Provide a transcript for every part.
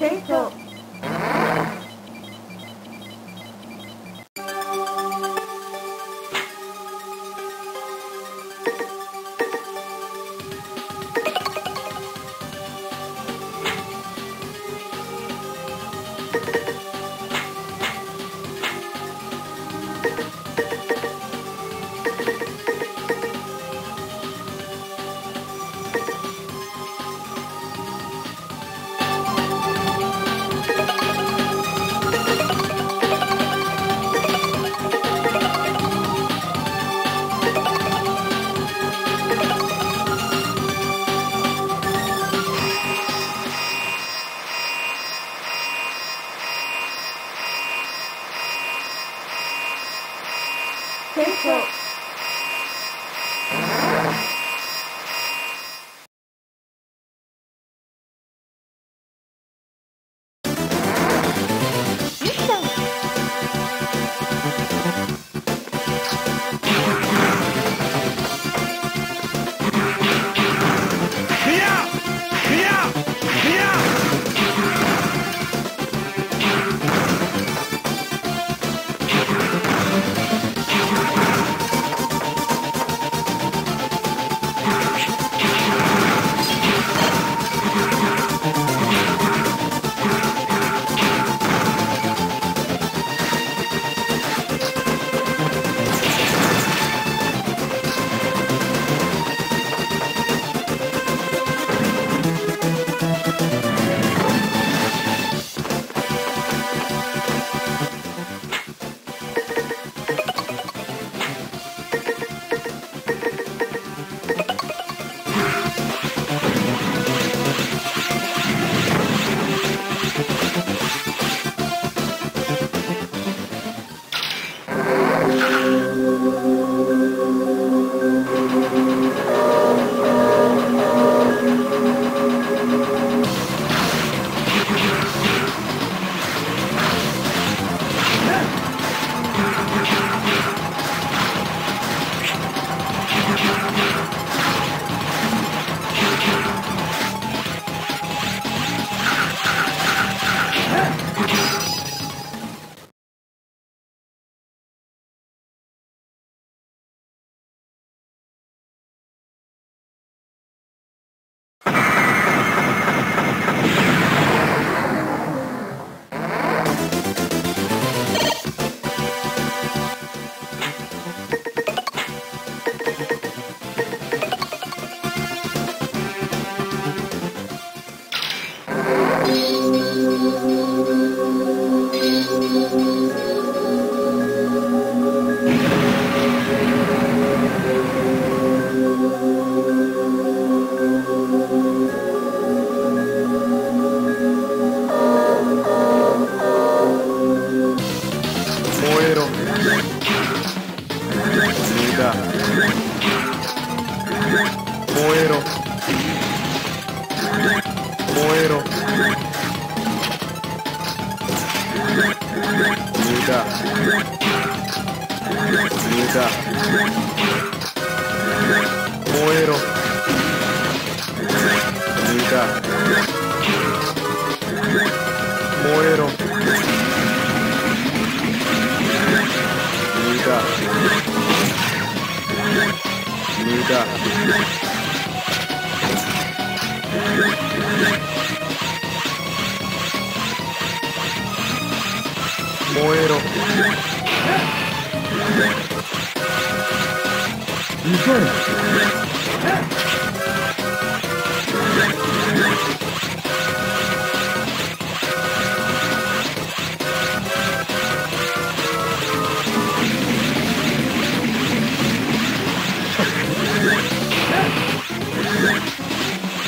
Eso.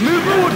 Move forward!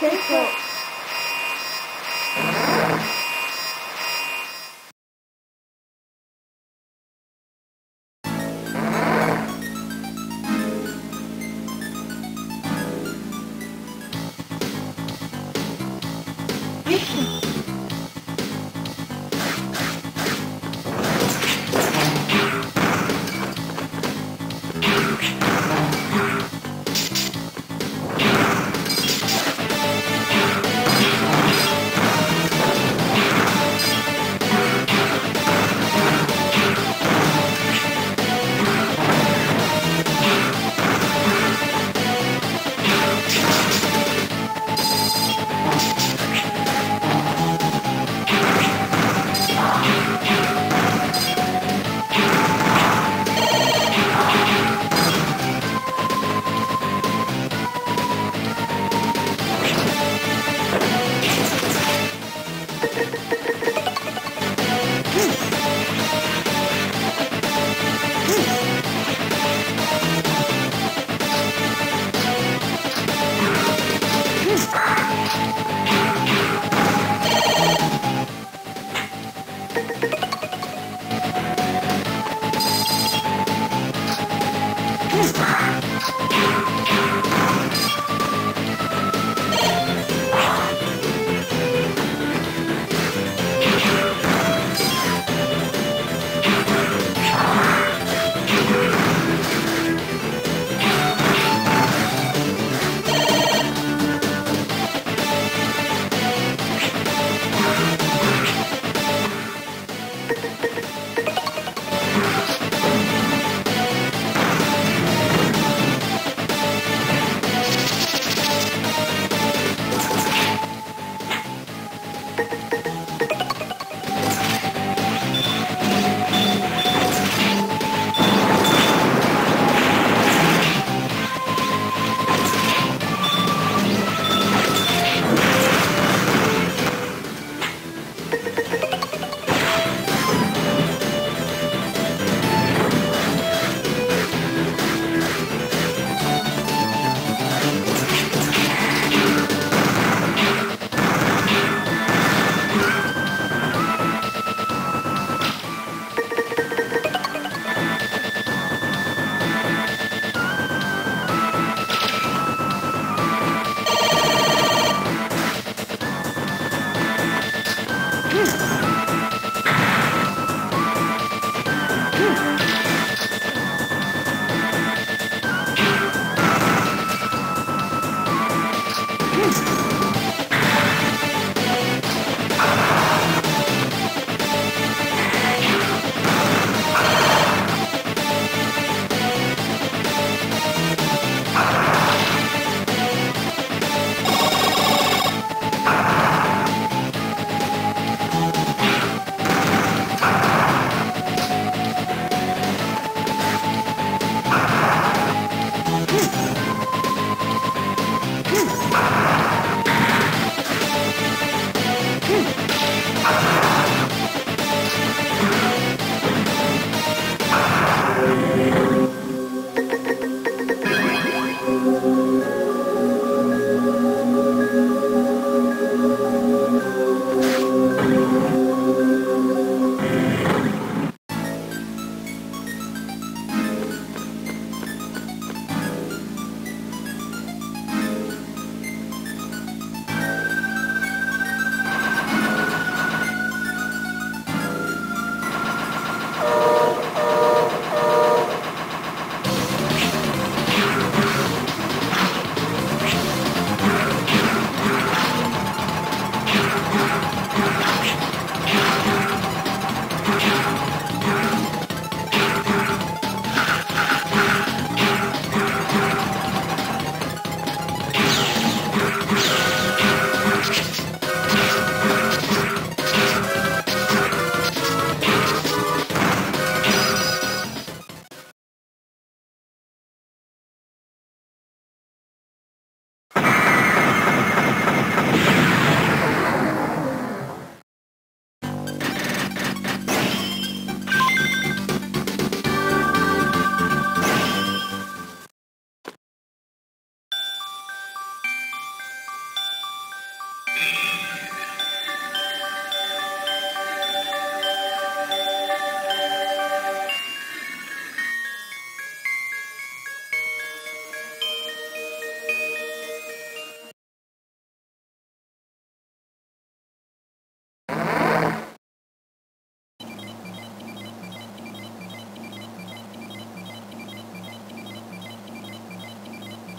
K-pop.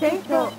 aceito.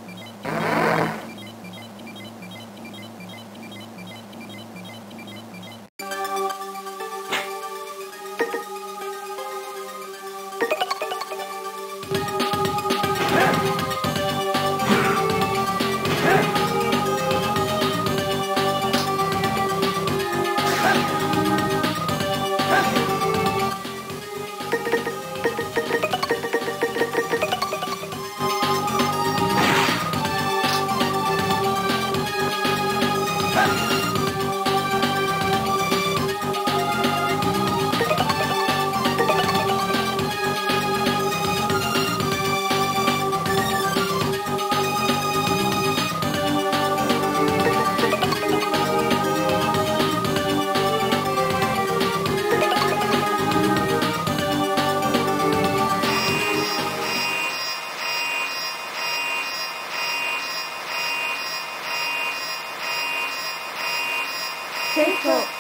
Take